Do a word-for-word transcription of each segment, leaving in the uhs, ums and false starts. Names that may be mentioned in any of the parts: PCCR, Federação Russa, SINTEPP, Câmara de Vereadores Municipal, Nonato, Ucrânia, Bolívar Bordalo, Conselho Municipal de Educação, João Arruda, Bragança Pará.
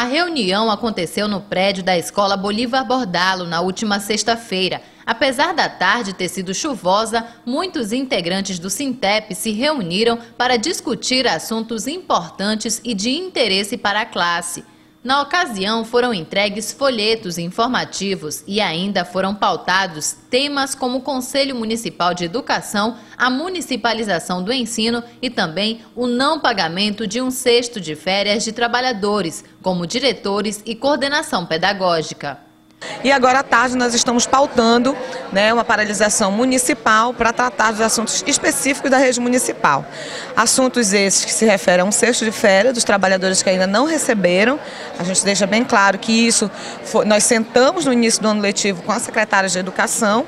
A reunião aconteceu no prédio da Escola Bolívar Bordalo na última sexta-feira. Apesar da tarde ter sido chuvosa, muitos integrantes do SINTEPP se reuniram para discutir assuntos importantes e de interesse para a classe. Na ocasião, foram entregues folhetos informativos e ainda foram pautados temas como o Conselho Municipal de Educação, a municipalização do ensino e também o não pagamento de um sexto de férias de trabalhadores, como diretores e coordenação pedagógica. E agora à tarde nós estamos pautando, né, uma paralisação municipal para tratar dos assuntos específicos da rede municipal. Assuntos esses que se referem a um sexto de férias dos trabalhadores que ainda não receberam. A gente deixa bem claro que isso foi, nós sentamos no início do ano letivo com a secretária de Educação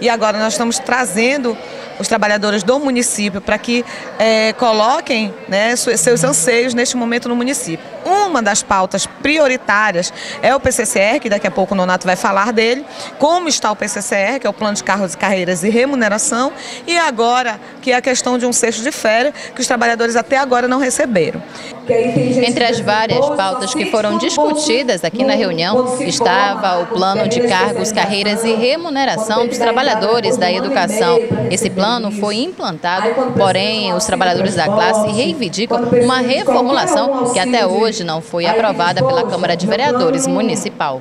e agora nós estamos trazendo os trabalhadores do município para que é, coloquem, né, seus anseios neste momento no município. Uma das pautas prioritárias é o P C C R, que daqui a pouco o Nonato vai falar dele, como está o P C C R, que é o Plano de Carros e Carreiras e Remuneração, e agora que é a questão de um sexto de férias que os trabalhadores até agora não receberam. Entre as várias pautas que foram discutidas aqui na reunião estava o Plano de Cargos, Carreiras e Remuneração dos Trabalhadores da Educação. Esse plano Ano foi implantado, porém os trabalhadores da classe reivindicam uma reformulação que até hoje não foi aprovada pela Câmara de Vereadores Municipal.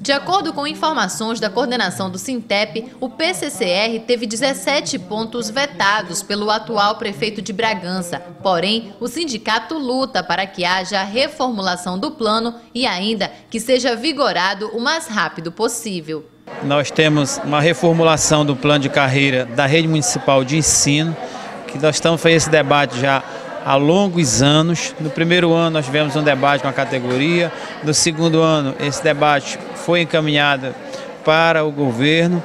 De acordo com informações da coordenação do SINTEPP, o P C C R teve dezessete pontos vetados pelo atual prefeito de Bragança. Porém, o sindicato luta para que haja a reformulação do plano e ainda que seja vigorado o mais rápido possível. Nós temos uma reformulação do plano de carreira da rede municipal de ensino, que nós estamos fazendo esse debate já há longos anos. No primeiro ano nós tivemos um debate com a categoria, no segundo ano esse debate foi encaminhado para o governo,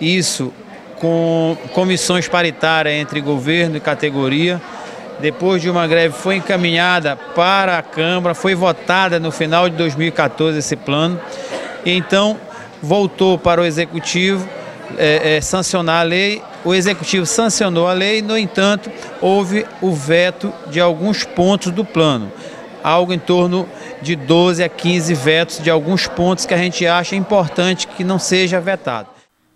isso com comissões paritárias entre governo e categoria. Depois de uma greve foi encaminhada para a Câmara, foi votada no final de dois mil e quatorze esse plano, e então voltou para o Executivo é, é, sancionar a lei, o Executivo sancionou a lei, no entanto, houve o veto de alguns pontos do plano, algo em torno de doze a quinze vetos de alguns pontos que a gente acha importante que não seja vetado.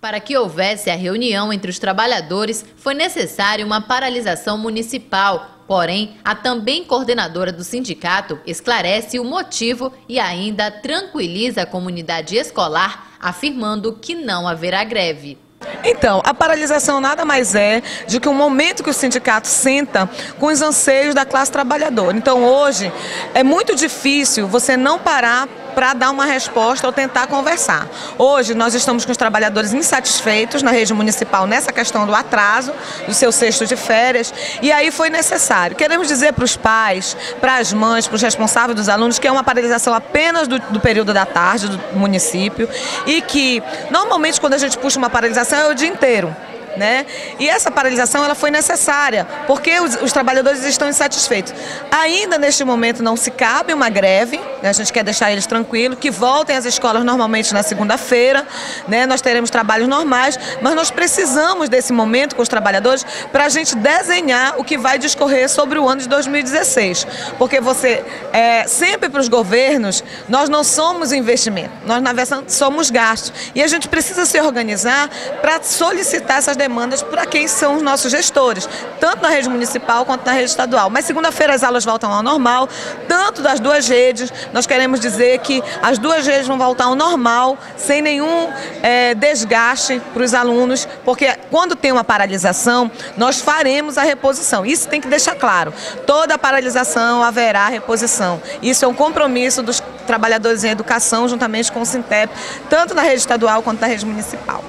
Para que houvesse a reunião entre os trabalhadores, foi necessária uma paralisação municipal. Porém, a também coordenadora do sindicato esclarece o motivo e ainda tranquiliza a comunidade escolar, afirmando que não haverá greve. Então, a paralisação nada mais é de que um momento que o sindicato senta com os anseios da classe trabalhadora. Então, hoje, é muito difícil você não parar para dar uma resposta ou tentar conversar. Hoje, nós estamos com os trabalhadores insatisfeitos na rede municipal nessa questão do atraso, do seu sexto de férias, e aí foi necessário. Queremos dizer para os pais, para as mães, para os responsáveis dos alunos, que é uma paralisação apenas do, do período da tarde do município e que, normalmente, quando a gente puxa uma paralisação, é o dia inteiro. Né? E essa paralisação ela foi necessária, porque os, os trabalhadores estão insatisfeitos. Ainda neste momento não se cabe uma greve, né? A gente quer deixar eles tranquilos, que voltem às escolas normalmente na segunda-feira, né? Nós teremos trabalhos normais, mas nós precisamos desse momento com os trabalhadores para a gente desenhar o que vai discorrer sobre o ano de dois mil e dezesseis. Porque você, é, sempre para os governos, nós não somos investimento, nós na verdade somos gastos. E a gente precisa se organizar para solicitar essas demandas demandas para quem são os nossos gestores, tanto na rede municipal quanto na rede estadual. Mas segunda-feira as aulas voltam ao normal, tanto das duas redes, nós queremos dizer que as duas redes vão voltar ao normal, sem nenhum é, desgaste para os alunos, porque quando tem uma paralisação, nós faremos a reposição. Isso tem que deixar claro, toda paralisação haverá reposição. Isso é um compromisso dos trabalhadores em educação, juntamente com o SINTEPP, tanto na rede estadual quanto na rede municipal.